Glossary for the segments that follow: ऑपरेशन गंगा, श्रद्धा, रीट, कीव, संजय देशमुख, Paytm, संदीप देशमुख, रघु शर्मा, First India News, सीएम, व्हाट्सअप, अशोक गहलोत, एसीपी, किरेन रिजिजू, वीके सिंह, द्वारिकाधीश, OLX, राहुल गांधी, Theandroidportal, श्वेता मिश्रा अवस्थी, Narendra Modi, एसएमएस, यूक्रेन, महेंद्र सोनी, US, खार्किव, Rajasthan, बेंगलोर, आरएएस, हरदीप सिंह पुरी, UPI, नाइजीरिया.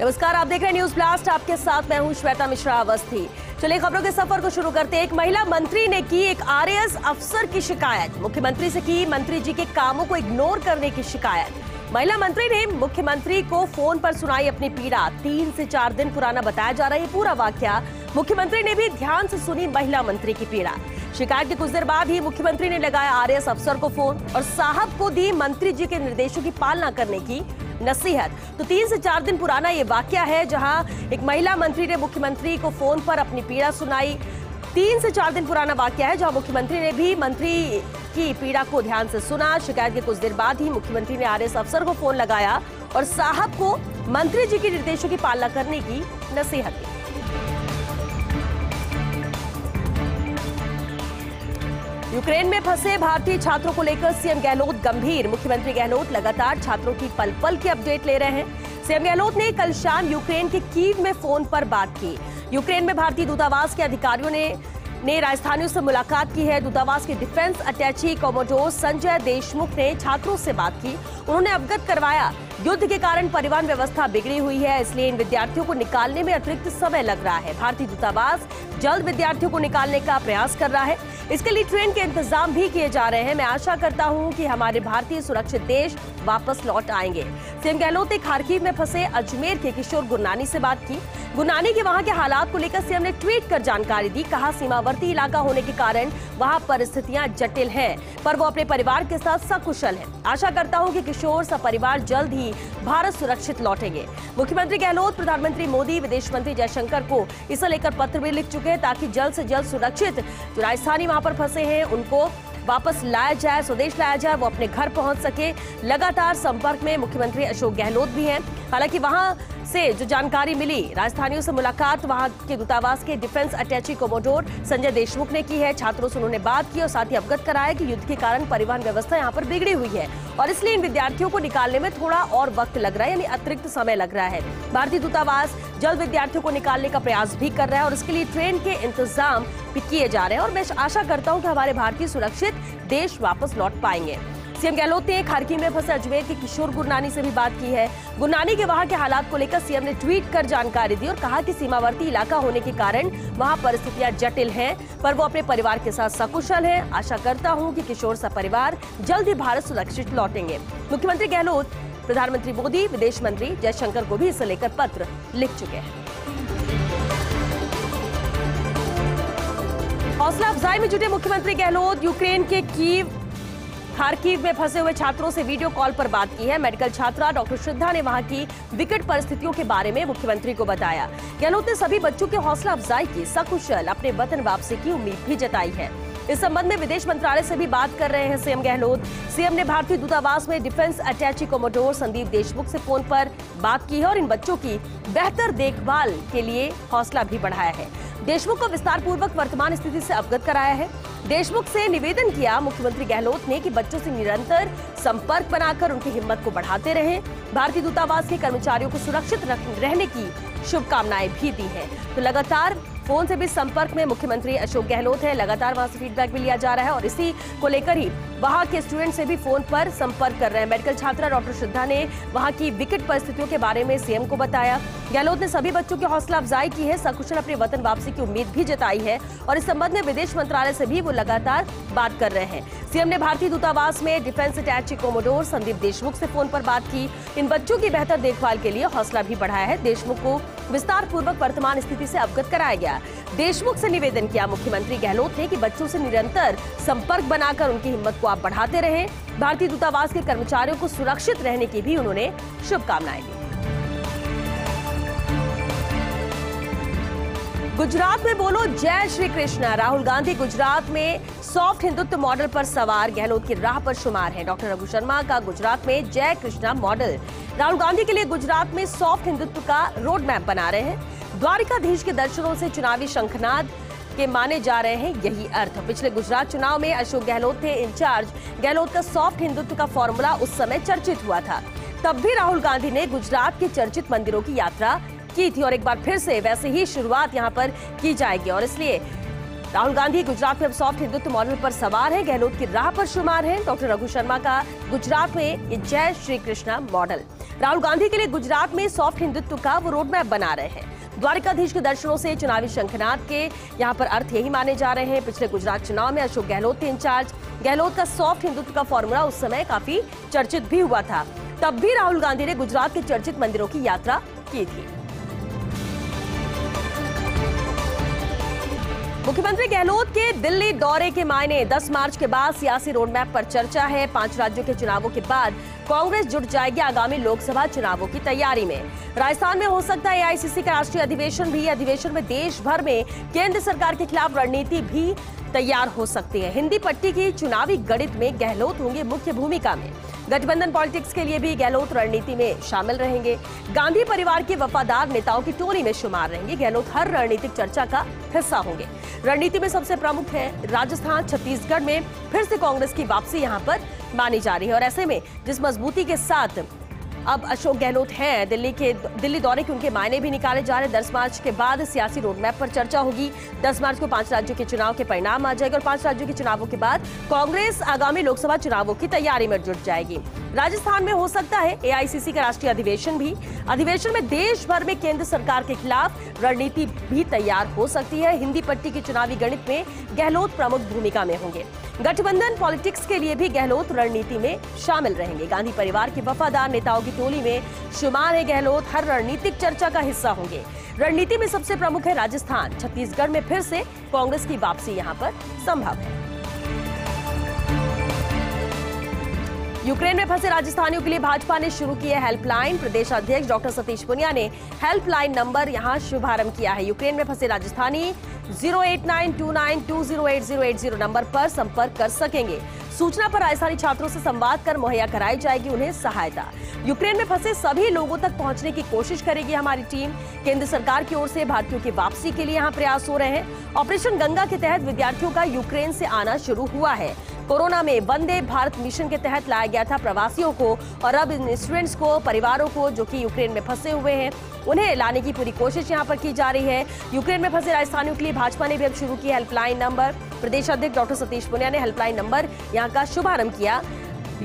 नमस्कार, आप देख रहे हैं न्यूज ब्लास्ट। आपके साथ मैं हूं श्वेता मिश्रा अवस्थी। चलिए खबरों के सफर को शुरू करते हैं। एक महिला मंत्री ने की एक आरएएस अफसर की शिकायत, मुख्यमंत्री से की मंत्री जी के कामों को इग्नोर करने की शिकायत। महिला मंत्री ने मुख्यमंत्री को फोन पर सुनाई अपनी पीड़ा। 3 से 4 दिन पुराना बताया जा रहा है पूरा वाकया। मुख्यमंत्री ने भी ध्यान से सुनी महिला मंत्री की पीड़ा। शिकायत के कुछ देर बाद ही मुख्यमंत्री ने लगाया आरएएस अफसर को फोन और साहब को दी मंत्री जी के निर्देशों की पालना करने की नसीहत। तो 3 से 4 दिन पुराना ये वाकया है जहां एक महिला मंत्री ने मुख्यमंत्री को फोन पर अपनी पीड़ा सुनाई। 3 से 4 दिन पुराना वाकया है जहां मुख्यमंत्री ने भी मंत्री की पीड़ा को ध्यान से सुना। शिकायत के कुछ देर बाद ही मुख्यमंत्री ने आरएएस अफसर को फोन लगाया और साहब को मंत्री जी के निर्देशों की पालना करने की नसीहत दी। यूक्रेन में फंसे भारतीय छात्रों को लेकर सीएम गहलोत गंभीर। मुख्यमंत्री गहलोत लगातार छात्रों की पल पल की अपडेट ले रहे हैं। सीएम गहलोत ने कल शाम यूक्रेन के कीव में फोन पर बात की। यूक्रेन में भारतीय दूतावास के अधिकारियों ने राजस्थानियों से मुलाकात की है। दूतावास के defence attaché commodore संजय देशमुख ने छात्रों से बात की। उन्होंने अवगत करवाया युद्ध के कारण परिवहन व्यवस्था बिगड़ी हुई है, इसलिए इन विद्यार्थियों को निकालने में अतिरिक्त समय लग रहा है। भारतीय दूतावास जल्द विद्यार्थियों को निकालने का प्रयास कर रहा है। इसके लिए ट्रेन के इंतजाम भी किए जा रहे हैं। मैं आशा करता हूं कि हमारे भारतीय सुरक्षित देश वापस लौट आएंगे। सीएम गहलोत ने खार्किव में फंसे अजमेर के किशोर गुरनानी से बात की। गुरनानी के वहां के हालात को लेकर सीएम ने ट्वीट कर जानकारी दी। कहा सीमावर्ती इलाका होने के कारण वहां परिस्थितियां जटिल है, पर वो अपने परिवार के साथ सकुशल है। आशा करता हूँ कि किशोर सपरिवार जल्द ही भारत सुरक्षित लौटेंगे। मुख्यमंत्री गहलोत प्रधानमंत्री मोदी विदेश मंत्री जयशंकर को इसे लेकर पत्र भी लिख चुके हैं ताकि जल्द से जल्द सुरक्षित जो राजस्थानी वहां पर फंसे हैं उनको वापस लाया जाए, स्वदेश लाया जाए, वो अपने घर पहुंच सके। लगातार संपर्क में मुख्यमंत्री अशोक गहलोत भी हैं। हालांकि वहां से जो जानकारी मिली, राजस्थानियों से मुलाकात वहां के दूतावास के defence attaché commodore संजय देशमुख ने की है। छात्रों से उन्होंने बात की और साथ ही अवगत कराया कि युद्ध के कारण परिवहन व्यवस्था यहां पर बिगड़ी हुई है और इसलिए इन विद्यार्थियों को निकालने में थोड़ा और वक्त लग रहा है, यानी अतिरिक्त समय लग रहा है। भारतीय दूतावास जल्द विद्यार्थियों को निकालने का प्रयास भी कर रहा है और इसके लिए ट्रेन के इंतजाम भी किए जा रहे हैं और मैं आशा करता हूं कि हमारे भारतीय सुरक्षित देश वापस लौट पाएंगे। सीएम गहलोत ने खार्किव में फंसे अजमेर के किशोर गुरनानी से भी बात की है। गुरनानी के वहां के हालात को लेकर सीएम ने ट्वीट कर जानकारी दी और कहा कि सीमावर्ती इलाका होने के कारण वहां परिस्थितियां जटिल हैं, पर वो अपने परिवार के साथ सकुशल हैं। आशा करता हूं कि किशोर सपरिवार जल्द ही भारत सुरक्षित लौटेंगे। मुख्यमंत्री गहलोत प्रधानमंत्री मोदी विदेश मंत्री जयशंकर को भी इसे लेकर पत्र लिख चुके हैं। हौसला अफजाई में जुटे मुख्यमंत्री गहलोत यूक्रेन के कीव खार्किव में फंसे हुए छात्रों से वीडियो कॉल पर बात की है। मेडिकल छात्रा डॉक्टर श्रद्धा ने वहां की विकट परिस्थितियों के बारे में मुख्यमंत्री को बताया। गहलोत ने सभी बच्चों के हौसला अफजाई की, सकुशल अपने वतन वापसी की उम्मीद भी जताई है। इस संबंध में विदेश मंत्रालय से भी बात कर रहे हैं सीएम गहलोत। सीएम ने भारतीय दूतावास में defence attaché commodore संदीप देशमुख से फोन पर बात की है और इन बच्चों की बेहतर देखभाल के लिए हौसला भी बढ़ाया है। देशमुख को विस्तार पूर्वक वर्तमान स्थिति से अवगत कराया है। देशमुख से निवेदन किया मुख्यमंत्री गहलोत ने कि बच्चों से निरंतर संपर्क बनाकर उनकी हिम्मत को बढ़ाते रहे। भारतीय दूतावास के कर्मचारियों को सुरक्षित रहने की शुभकामनाएं भी दी है। तो लगातार फोन से भी संपर्क में मुख्यमंत्री अशोक गहलोत है। लगातार वहां से फीडबैक भी लिया जा रहा है और इसी को लेकर ही वहां के स्टूडेंट से भी फोन पर संपर्क कर रहे हैं। मेडिकल छात्रा डॉक्टर श्रद्धा ने वहां की विकट परिस्थितियों के बारे में सीएम को बताया। गहलोत ने सभी बच्चों की हौसला अफजाई की है, सकुशल अपने वतन वापसी की उम्मीद भी जताई है और इस संबंध में विदेश मंत्रालय से भी वो लगातार बात कर रहे हैं। सीएम ने भारतीय दूतावास में defence attaché commodore संदीप देशमुख से फोन पर बात की। इन बच्चों की बेहतर देखभाल के लिए हौसला भी बढ़ाया है। देशमुख को विस्तार पूर्वक वर्तमान स्थिति से अवगत कराया गया। देशमुख से निवेदन किया मुख्यमंत्री गहलोत ने कि बच्चों से निरंतर संपर्क बनाकर उनकी हिम्मत को आप बढ़ाते रहें। भारतीय दूतावास के कर्मचारियों को सुरक्षित रहने की भी उन्होंने शुभकामनाएं दी। गुजरात में बोलो जय श्री कृष्णा। राहुल गांधी गुजरात में सॉफ्ट हिंदुत्व मॉडल पर सवार, गहलोत की राह पर शुमार है। डॉक्टर रघु शर्मा का गुजरात में जय कृष्णा मॉडल। राहुल गांधी के लिए गुजरात में सॉफ्ट हिंदुत्व का रोड मैप बना रहे हैं। द्वारिकाधीश के दर्शनों से चुनावी शंखनाद के माने जा रहे हैं यही अर्थ। पिछले गुजरात चुनाव में अशोक गहलोत थे इंचार्ज। गहलोत का सॉफ्ट हिंदुत्व का फॉर्मूला उस समय चर्चित हुआ था। तब भी राहुल गांधी ने गुजरात के चर्चित मंदिरों की यात्रा की थी और एक बार फिर से वैसे ही शुरुआत यहां पर की जाएगी और इसलिए राहुल गांधी गुजरात में अब सॉफ्ट हिंदुत्व मॉडल पर सवार है, गहलोत की राह पर शुमार है। डॉक्टर रघु शर्मा का गुजरात में जय श्री कृष्णा मॉडल। राहुल गांधी के लिए गुजरात में सॉफ्ट हिंदुत्व का वो रोडमैप बना रहे हैं। द्वारकाधीश के दर्शनों से चुनावी शंखनाद के यहाँ पर अर्थ यही माने जा रहे हैं। पिछले गुजरात चुनाव में अशोक गहलोत थे इंचार्ज। गहलोत का सॉफ्ट हिंदुत्व का फॉर्मूला उस समय काफी चर्चित भी हुआ था। तब भी राहुल गांधी ने गुजरात के चर्चित मंदिरों की यात्रा की थी। मुख्यमंत्री गहलोत के दिल्ली दौरे के मायने 10 मार्च के बाद सियासी रोडमैप पर चर्चा है। 5 राज्यों के चुनावों के बाद कांग्रेस जुट जाएगी आगामी लोकसभा चुनावों की तैयारी में। राजस्थान में हो सकता है एआईसीसी का राष्ट्रीय अधिवेशन भी। अधिवेशन में देश भर में केंद्र सरकार के खिलाफ रणनीति भी तैयार हो सकती है। हिंदी पट्टी की चुनावी गणित में गहलोत होंगे मुख्य भूमिका में। गठबंधन पॉलिटिक्स के लिए भी गहलोत रणनीति में शामिल रहेंगे। गांधी परिवार के वफादार नेताओं की टोली में शुमार रहेंगे। गहलोत हर रणनीतिक चर्चा का हिस्सा होंगे। रणनीति में सबसे प्रमुख है राजस्थान। छत्तीसगढ़ में फिर से कांग्रेस की वापसी यहाँ पर मानी जा रही है और ऐसे में जिस मजबूती के साथ अब अशोक गहलोत हैं दिल्ली दौरे के, उनके मायने भी निकाले जा रहे हैं। 10 मार्च के बाद सियासी रोडमैप पर चर्चा होगी। 10 मार्च को 5 राज्यों के चुनाव के परिणाम आ जाएंगे और 5 राज्यों के चुनावों के बाद कांग्रेस आगामी लोकसभा चुनावों की तैयारी में जुट जाएगी। राजस्थान में हो सकता है एआईसीसी का राष्ट्रीय अधिवेशन भी। अधिवेशन में देश भर में केंद्र सरकार के खिलाफ रणनीति भी तैयार हो सकती है। हिंदी पट्टी की चुनावी गणित में गहलोत प्रमुख भूमिका में होंगे। गठबंधन पॉलिटिक्स के लिए भी गहलोत रणनीति में शामिल रहेंगे। गांधी परिवार के वफादार नेताओं की टोली में शुमार है गहलोत। हर रणनीतिक चर्चा का हिस्सा होंगे। रणनीति में सबसे प्रमुख है राजस्थान। छत्तीसगढ़ में फिर से कांग्रेस की वापसी यहां पर संभव है। यूक्रेन में फंसे राजस्थानियों के लिए भाजपा ने शुरू की है हेल्पलाइन। प्रदेश अध्यक्ष डॉक्टर सतीश पुनिया ने हेल्पलाइन नंबर यहां शुभारंभ किया है। यूक्रेन में फंसे राजस्थानी 08929208080 नंबर पर संपर्क कर सकेंगे। सूचना पर राजस्थानी छात्रों से संवाद कर मुहैया कराई जाएगी उन्हें सहायता। यूक्रेन में फंसे सभी लोगों तक पहुंचने की कोशिश करेगी हमारी टीम। केंद्र सरकार की ओर से भारतीयों की वापसी के लिए यहाँ प्रयास हो रहे हैं। ऑपरेशन गंगा के तहत विद्यार्थियों का यूक्रेन से आना शुरू हुआ है। कोरोना में वंदे भारत मिशन के तहत लाया गया था प्रवासियों को और अब इन स्टूडेंट्स को, परिवारों को जो कि यूक्रेन में फंसे हुए हैं, उन्हें लाने की पूरी कोशिश यहां पर की जा रही है। यूक्रेन में फंसे राजस्थानियों के लिए भाजपा ने भी अब शुरू किया हेल्पलाइन नंबर। प्रदेश अध्यक्ष डॉक्टर सतीश पुनिया ने हेल्पलाइन नंबर यहाँ का शुभारंभ किया।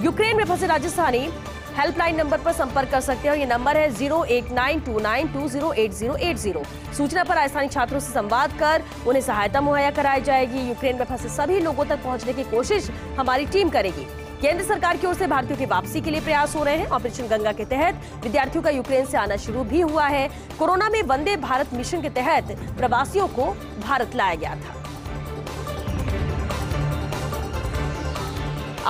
यूक्रेन में फंसे राजस्थानी हेल्पलाइन नंबर पर संपर्क कर सकते हैं और ये नंबर है 08929208080। सूचना पर राजस्थानी छात्रों से संवाद कर उन्हें सहायता मुहैया कराई जाएगी। यूक्रेन में फंसे सभी लोगों तक पहुंचने की कोशिश हमारी टीम करेगी। केंद्र सरकार की ओर से भारतीयों की वापसी के लिए प्रयास हो रहे हैं। ऑपरेशन गंगा के तहत विद्यार्थियों का यूक्रेन से आना शुरू भी हुआ है। कोरोना में वंदे भारत मिशन के तहत प्रवासियों को भारत लाया गया था।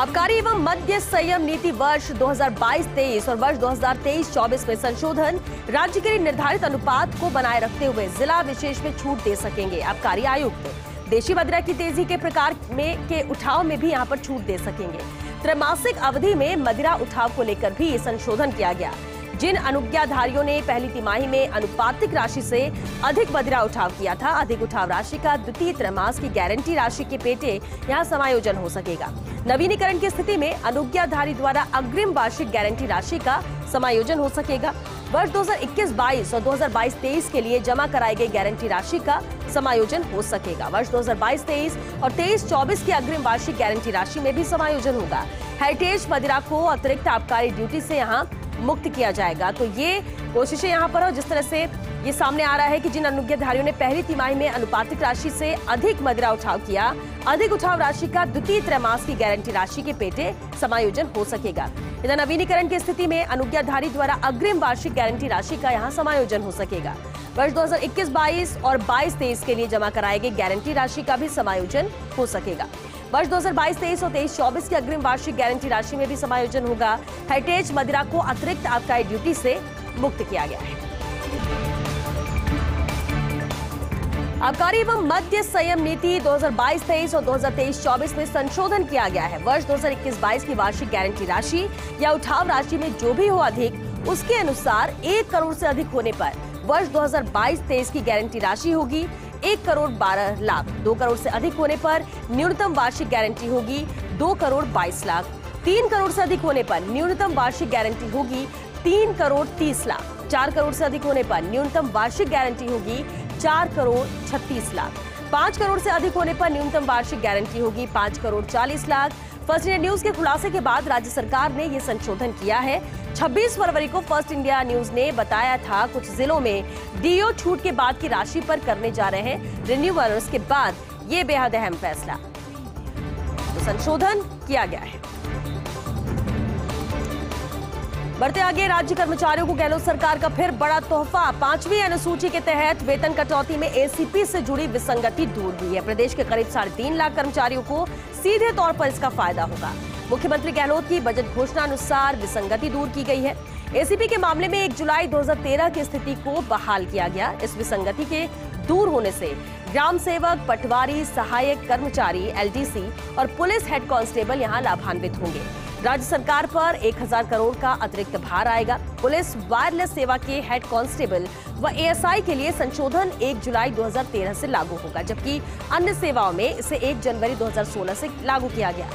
आबकारी एवं मद्य संयम नीति वर्ष 2022-23 और वर्ष 2023-24 में संशोधन राज्य के लिए निर्धारित अनुपात को बनाए रखते हुए जिला विशेष में छूट दे सकेंगे। आबकारी आयुक्त देशी मदिरा की तेजी के प्रकार में के उठाव में भी यहां पर छूट दे सकेंगे। त्रैमासिक अवधि में मदिरा उठाव को लेकर भी संशोधन किया गया। जिन अनुज्ञाधारियों ने पहली तिमाही में अनुपातिक राशि से अधिक मदिरा उठाव किया था, अधिक उठाव राशि का द्वितीय त्रैमासिक की गारंटी राशि के पेटे यहां समायोजन हो सकेगा। नवीनीकरण की स्थिति में अनुज्ञाधारी द्वारा अग्रिम वार्षिक गारंटी राशि का समायोजन हो सकेगा। वर्ष 2021-22 और 2022-23 के लिए जमा कराई गई गारंटी राशि का समायोजन हो सकेगा। वर्ष 2022-23 और 23-24 की अग्रिम वार्षिक गारंटी राशि में भी समायोजन होगा। हेरिटेज मदिरा को अतिरिक्त आबकारी ड्यूटी से यहाँ मुक्त किया जाएगा। तो ये कोशिशें यहाँ पर हो। जिस तरह से ये सामने आ रहा है कि जिन अनुज्ञाधारियों ने पहली तिमाही में अनुपातिक राशि से अधिक मदिरा उठाव किया, अधिक उठाव राशि का द्वितीय त्रैमासिक की गारंटी राशि के पेटे समायोजन हो सकेगा। इधर नवीनीकरण की स्थिति में अनुज्ञाधारी द्वारा अग्रिम वार्षिक गारंटी राशि का यहाँ समायोजन हो सकेगा। वर्ष 2021-22 और 22-23 के लिए जमा कराई गई गारंटी राशि का भी समायोजन हो सकेगा। वर्ष 2022-23 और 23-24 की अग्रिम वार्षिक गारंटी राशि में भी समायोजन होगा। हेरिटेज मदिरा को अतिरिक्त आबकारी ड्यूटी से मुक्त किया गया है। आबकारी एवं मद्य संयम नीति 2022-23 और 2023-24 में संशोधन किया गया है। वर्ष 2021-22 की वार्षिक गारंटी राशि या उठाव राशि में जो भी हो अधिक, उसके अनुसार 1 करोड़ से अधिक होने पर वर्ष 2022-23 की गारंटी राशि होगी 1 करोड़ 12 लाख। 2 करोड़ से अधिक होने पर न्यूनतम वार्षिक गारंटी होगी 2 करोड़ 22 लाख। 3 करोड़ से अधिक होने पर न्यूनतम वार्षिक गारंटी होगी 3 करोड़ 30 लाख। 4 करोड़ से अधिक होने पर न्यूनतम वार्षिक गारंटी होगी 4 करोड़ 36 लाख। 5 करोड़ से अधिक होने पर न्यूनतम वार्षिक गारंटी होगी 5 crore 40 lakh. First India News के खुलासे के बाद राज्य सरकार ने ये संशोधन किया है। 26 फरवरी को फर्स्ट इंडिया न्यूज ने बताया था कुछ जिलों में डीओ छूट के बाद की राशि पर करने जा रहे हैं रिन्यूअल्स के बाद ये बेहद अहम फैसला तो संशोधन किया गया है। बढ़ते आगे, राज्य कर्मचारियों को गहलोत सरकार का फिर बड़ा तोहफा। 5वीं अनुसूची के तहत वेतन कटौती में एसीपी से जुड़ी विसंगति दूर हुई है। प्रदेश के करीब 3.5 लाख कर्मचारियों को सीधे तौर पर इसका फायदा होगा। मुख्यमंत्री गहलोत की बजट घोषणा अनुसार विसंगति दूर की गई है। एसीपी के मामले में 1 जुलाई 2013 की स्थिति को बहाल किया गया। इस विसंगति के दूर होने से ग्राम सेवक, पटवारी, सहायक कर्मचारी, एलडीसी और पुलिस हेड कांस्टेबल यहां लाभान्वित होंगे। राज्य सरकार पर 1000 करोड़ का अतिरिक्त भार आएगा। पुलिस वायरलेस सेवा के हेड कांस्टेबल व एएसआई के लिए संशोधन 1 जुलाई 2013 से लागू होगा, जबकि अन्य सेवाओं में इसे 1 जनवरी 2016 से लागू किया गया।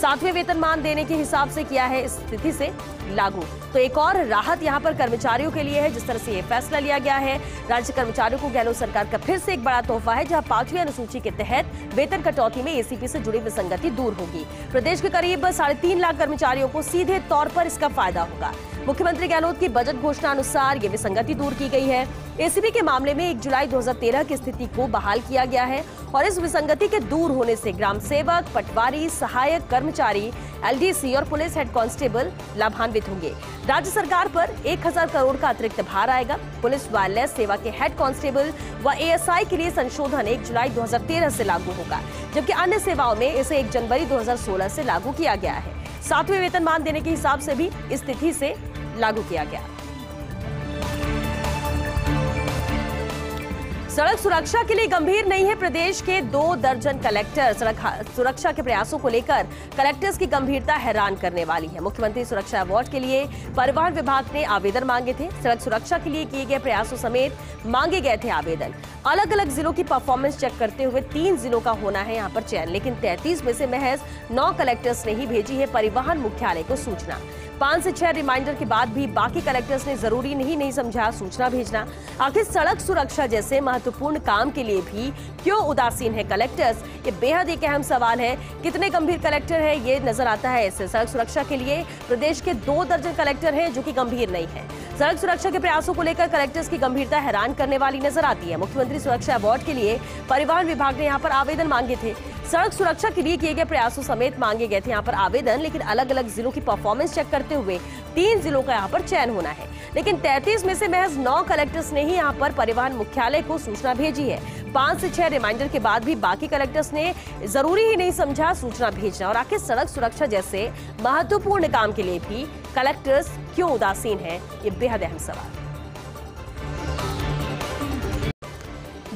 7वें वेतनमान देने के हिसाब से किया है इस तिथि से लागू। तो एक और राहत यहां पर कर्मचारियों के लिए है। जिस तरह से ये फैसला लिया गया है, राज्य कर्मचारियों को गहलोत सरकार का फिर से एक बड़ा तोहफा है, जहां 5वीं अनुसूची के तहत वेतन कटौती में एसीपी से जुड़ी विसंगति दूर होगी। प्रदेश के करीब 3.5 लाख कर्मचारियों को सीधे तौर पर इसका फायदा होगा। मुख्यमंत्री गहलोत की बजट घोषणा अनुसार ये विसंगति दूर की गई है। एसीपी के मामले में 1 जुलाई 2013 की स्थिति को बहाल किया गया है और इस विसंगति के दूर होने से ग्राम सेवक, पटवारी, सहायक कर्मचारी, एलडीसी और पुलिस हेड कांस्टेबल लाभान्वित होंगे। राज्य सरकार पर 1000 करोड़ का अतिरिक्त भार आएगा। पुलिस वायरलेस सेवा के हेड कांस्टेबल व एएसआई के लिए संशोधन 1 जुलाई 2013 से लागू होगा, जबकि अन्य सेवाओं में इसे 1 जनवरी 2016 से लागू किया गया है। 7वें वेतनमान देने के हिसाब से भी इस तिथि से लागू किया गया। सड़क सुरक्षा के लिए गंभीर नहीं है प्रदेश के 2 दर्जन कलेक्टर। सड़क सुरक्षा के प्रयासों को लेकर कलेक्टर्स की गंभीरता हैरान करने वाली है। मुख्यमंत्री सुरक्षा अवार्ड के लिए परिवहन विभाग ने आवेदन मांगे थे। सड़क सुरक्षा के लिए किए गए प्रयासों समेत मांगे गए थे आवेदन। अलग अलग जिलों की परफॉर्मेंस चेक करते हुए 3 जिलों का होना है यहाँ पर चयन, लेकिन 33 में से महज 9 कलेक्टर्स ने ही भेजी है परिवहन मुख्यालय को सूचना। 5 से 6 रिमाइंडर के बाद भी बाकी कलेक्टर्स ने जरूरी नहीं समझा सूचना भेजना। आखिर सड़क सुरक्षा जैसे महत्वपूर्ण काम के लिए भी क्यों उदासीन है कलेक्टर्स, ये बेहद एक अहम सवाल है। कितने गंभीर कलेक्टर हैं ये नजर आता है। इससे सड़क सुरक्षा के लिए प्रदेश के 2 दर्जन कलेक्टर हैं जो कि गंभीर नहीं है। सड़क सुरक्षा के प्रयासों को लेकर कलेक्टर्स की गंभीरता हैरान करने वाली नजर आती है। मुख्यमंत्री सुरक्षा अवार्ड के लिए परिवहन विभाग ने यहाँ पर आवेदन मांगे थे। सड़क सुरक्षा के लिए किए गए प्रयासों समेत मांगे गए थे यहाँ पर आवेदन, लेकिन अलग अलग जिलों की परफॉर्मेंस चेक करते हुए 3 जिलों का यहाँ पर चयन होना है, लेकिन 33 में से महज 9 कलेक्टर्स ने ही यहाँ पर परिवहन मुख्यालय को सूचना भेजी है। 5 से 6 रिमाइंडर के बाद भी बाकी कलेक्टर्स ने जरूरी ही नहीं समझा सूचना भेजना। और आखिर सड़क सुरक्षा जैसे महत्वपूर्ण काम के लिए भी कलेक्टर्स क्यों उदासीन है, ये बेहद अहम सवाल।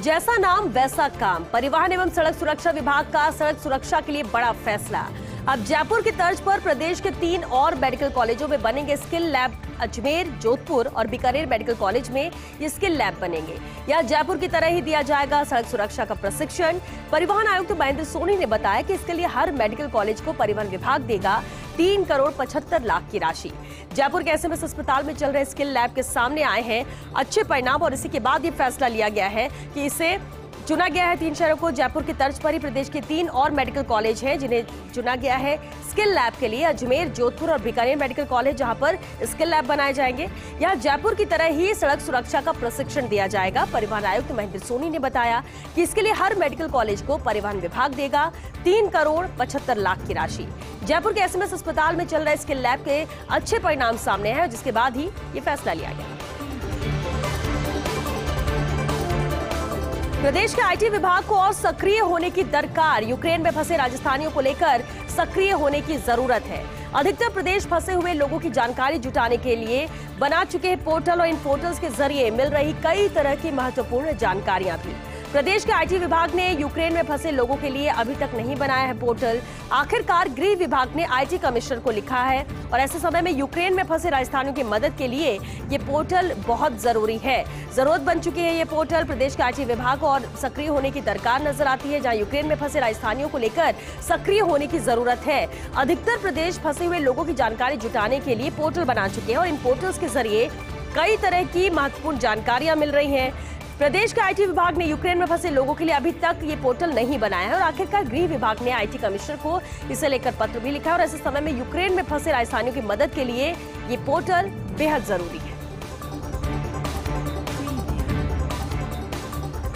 जैसा नाम वैसा काम, परिवहन एवं सड़क सुरक्षा विभाग का सड़क सुरक्षा के लिए बड़ा फैसला। अब जयपुर की तर्ज पर प्रदेश के 3 और मेडिकल कॉलेजों में बनेंगे स्किल लैब। अजमेर, जोधपुर और बीकानेर मेडिकल कॉलेज में ये स्किल लैब बनेंगे। यहाँ जयपुर की तरह ही दिया जाएगा सड़क सुरक्षा का प्रशिक्षण। परिवहन आयुक्त महेंद्र सोनी ने बताया कि इसके लिए हर मेडिकल कॉलेज को परिवहन विभाग देगा 3.75 करोड़ की राशि। जयपुर के एसएमएस अस्पताल में चल रहे स्किल लैब के सामने आए हैं अच्छे परिणाम और इसी के बाद ये फैसला लिया गया है कि इसे चुना गया है। 3 शहरों को जयपुर की तर्ज पर ही प्रदेश के 3 और मेडिकल कॉलेज हैं जिन्हें चुना गया है स्किल लैब के लिए। अजमेर, जोधपुर और बीकानेर मेडिकल कॉलेज जहां पर स्किल लैब बनाए जाएंगे। यहां जयपुर की तरह ही सड़क सुरक्षा का प्रशिक्षण दिया जाएगा। परिवहन आयुक्त महेंद्र सोनी ने बताया कि इसके लिए हर मेडिकल कॉलेज को परिवहन विभाग देगा 3.75 करोड़ की राशि। जयपुर के एसएमएस अस्पताल में चल रहे स्किल लैब के अच्छे परिणाम सामने है, जिसके बाद ही ये फैसला लिया गया। प्रदेश के आईटी विभाग को और सक्रिय होने की दरकार। यूक्रेन में फंसे राजस्थानियों को लेकर सक्रिय होने की जरूरत है। अधिकतर प्रदेश फंसे हुए लोगों की जानकारी जुटाने के लिए बना चुके हैं पोर्टल और इन पोर्टल्स के जरिए मिल रही कई तरह की महत्वपूर्ण जानकारियां भी। प्रदेश के आईटी विभाग ने यूक्रेन में फंसे लोगों के लिए अभी तक नहीं बनाया है पोर्टल। आखिरकार गृह विभाग ने आईटी कमिश्नर को लिखा है और ऐसे समय में यूक्रेन में फंसे राजस्थानियों की मदद के लिए ये पोर्टल बहुत जरूरी है। जरूरत बन चुकी है ये पोर्टल। प्रदेश के आईटी विभाग को और सक्रिय होने की दरकार नजर आती है, जहाँ यूक्रेन में फंसे राजस्थानियों को लेकर सक्रिय होने की जरूरत है। अधिकतर प्रदेश फंसे हुए लोगों की जानकारी जुटाने के लिए पोर्टल बना चुके हैं और इन पोर्टल्स के जरिए कई तरह की महत्वपूर्ण जानकारियां मिल रही हैं। प्रदेश के आईटी विभाग ने यूक्रेन में फंसे लोगों के लिए अभी तक ये पोर्टल नहीं बनाया है और आखिरकार गृह विभाग ने आईटी कमिश्नर को इसे लेकर पत्र भी लिखा है और ऐसे समय में यूक्रेन में फंसे राजस्थानियों की मदद के लिए ये पोर्टल बेहद जरूरी है।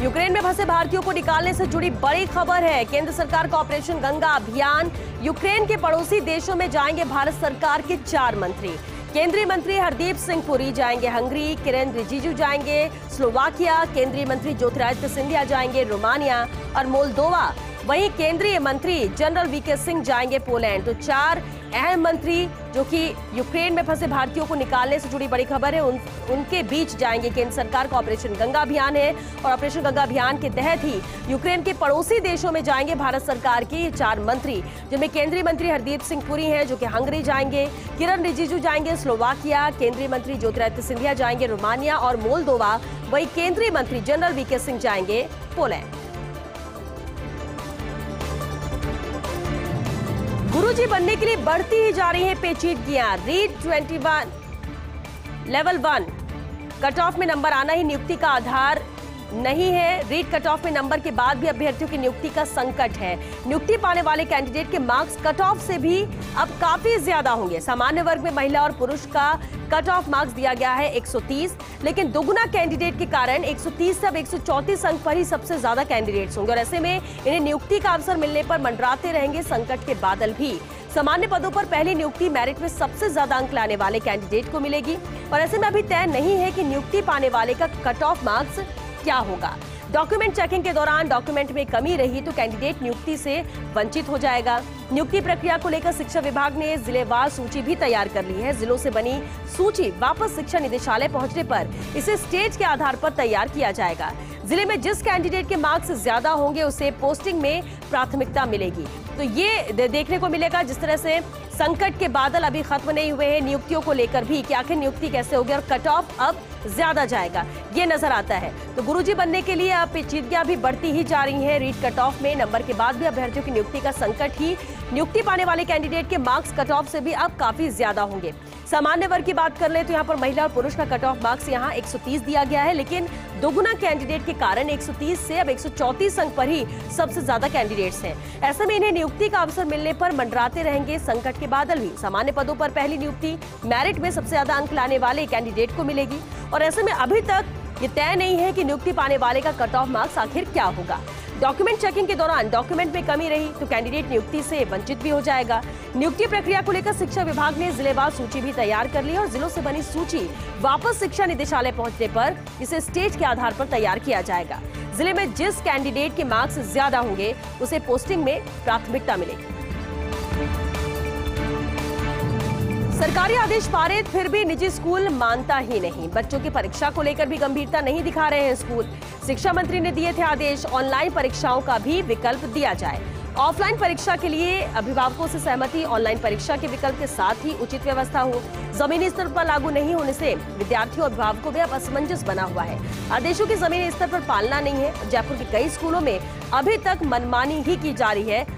यूक्रेन में फंसे भारतीयों को निकालने से जुड़ी बड़ी खबर है। केंद्र सरकार का ऑपरेशन गंगा अभियान, यूक्रेन के पड़ोसी देशों में जाएंगे भारत सरकार के 4 मंत्री। केंद्रीय मंत्री हरदीप सिंह पुरी जाएंगे हंगरी, किरेन रिजिजू जाएंगे स्लोवाकिया, केंद्रीय मंत्री ज्योतिरादित्य सिंधिया जाएंगे रोमानिया और मोल्दोवा, वहीं केंद्रीय मंत्री जनरल वीके सिंह जाएंगे पोलैंड। तो 4 अहम मंत्री जो कि यूक्रेन में फंसे भारतीयों को निकालने से जुड़ी बड़ी खबर है उनके बीच जाएंगे। केंद्र सरकार का ऑपरेशन गंगा अभियान है और ऑपरेशन गंगा अभियान के तहत ही यूक्रेन के पड़ोसी देशों में जाएंगे भारत सरकार के ये 4 मंत्री, जिनमें केंद्रीय मंत्री हरदीप सिंह पुरी हैं जो कि हंगरी जाएंगे, किरेन रिजिजू जाएंगे स्लोवाकिया, केंद्रीय मंत्री ज्योतिरादित्य सिंधिया जाएंगे रोमानिया और मोल्दोवा, वहीं केंद्रीय मंत्री जनरल वीके सिंह जाएंगे पोलैंड। गुरुजी बनने के लिए बढ़ती ही जा रही है पेचीदगियां। रीड 21 लेवल 1 कट ऑफ में नंबर आना ही नियुक्ति का आधार नहीं है। रीड कट ऑफ में नंबर के बाद भी अभ्यर्थियों की नियुक्ति का संकट है। नियुक्ति पाने वाले कैंडिडेट के मार्क्स कट ऑफ से भी अब काफी ज्यादा होंगे। सामान्य वर्ग में महिला और पुरुष का कट ऑफ मार्क्स दिया गया है 130, लेकिन दोगुना कैंडिडेट के कारण 130 से अब 134 अंक पर ही सबसे ज्यादा कैंडिडेट्स होंगे और ऐसे में इन्हें नियुक्ति का अवसर मिलने पर मंडराते रहेंगे संकट के बादल भी। सामान्य पदों पर पहली नियुक्ति मेरिट में सबसे ज्यादा अंक लाने वाले कैंडिडेट को मिलेगी और ऐसे में अभी तय नहीं है कि नियुक्ति पाने वाले का कट ऑफ मार्क्स क्या होगा। डॉक्यूमेंट चेकिंग के दौरान डॉक्यूमेंट में कमी रही तो कैंडिडेट नियुक्ति से वंचित हो जाएगा। नियुक्ति प्रक्रिया को लेकर शिक्षा विभाग ने जिलेवार सूची भी तैयार कर ली है। जिलों से बनी सूची वापस शिक्षा निदेशालय पहुंचने पर इसे स्टेट के आधार पर तैयार किया जाएगा। जिले में जिस कैंडिडेट के मार्क्स ज्यादा होंगे उसे पोस्टिंग में प्राथमिकता मिलेगी। तो ये देखने को मिलेगा जिस तरह से संकट के बादल अभी खत्म नहीं हुए हैं नियुक्तियों को लेकर भी कि आखिर नियुक्ति कैसे होगी और कट ऑफ अब ज्यादा जाएगा ये नजर आता है। तो गुरुजी बनने के लिए अब पेचीदगियां भी बढ़ती ही जा रही हैं। रीट कट ऑफ में नंबर के बाद भी अभ्यर्थियों की नियुक्ति का संकट ही नियुक्ति पाने वाले कैंडिडेट के मार्क्स कट ऑफ से भी अब काफी ज्यादा होंगे। सामान्य वर्ग की बात कर ले तो यहाँ पर महिला और पुरुष का कट ऑफ मार्क्स यहाँ 130 दिया गया है, लेकिन दोगुना कैंडिडेट के कारण 130 से अब 134 अंक पर ही सबसे ज्यादा कैंडिडेट्स हैं। ऐसे में इन्हें नियुक्ति का अवसर मिलने पर मंडराते रहेंगे संकट के बादल भी। सामान्य पदों पर पहली नियुक्ति मेरिट में सबसे ज्यादा अंक लाने वाले कैंडिडेट को मिलेगी और ऐसे में अभी तक ये तय नहीं है कि नियुक्ति पाने वाले का कट ऑफ मार्क्स आखिर क्या होगा। डॉक्यूमेंट चेकिंग के दौरान डॉक्यूमेंट में कमी रही तो कैंडिडेट नियुक्ति से वंचित भी हो जाएगा। नियुक्ति प्रक्रिया को लेकर शिक्षा विभाग ने जिलेवार सूची भी तैयार कर ली और जिलों से बनी सूची वापस शिक्षा निदेशालय पहुंचने पर इसे स्टेट के आधार पर तैयार किया जाएगा। जिले में जिस कैंडिडेट के मार्क्स ज्यादा होंगे उसे पोस्टिंग में प्राथमिकता मिलेगी। सरकारी आदेश पारित, फिर भी निजी स्कूल मानता ही नहीं। बच्चों की परीक्षा को लेकर भी गंभीरता नहीं दिखा रहे हैं स्कूल। शिक्षा मंत्री ने दिए थे आदेश, ऑनलाइन परीक्षाओं का भी विकल्प दिया जाए। ऑफलाइन परीक्षा के लिए अभिभावकों से सहमति, ऑनलाइन परीक्षा के विकल्प के साथ ही उचित व्यवस्था हो। जमीनी स्तर पर लागू नहीं होने से विद्यार्थियों और अभिभावकों में अब असमंजस बना हुआ है। आदेशों की जमीनी स्तर पर पालना नहीं है। जयपुर के कई स्कूलों में अभी तक मनमानी ही की जा रही है